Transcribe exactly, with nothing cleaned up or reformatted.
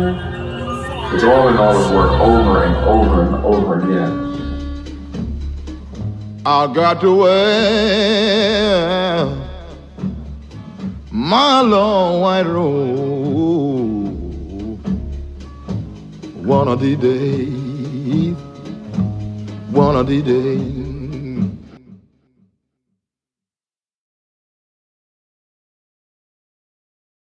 It's all in all his work over and over and over again. I got to wear my long white robe one of the days, one of the days.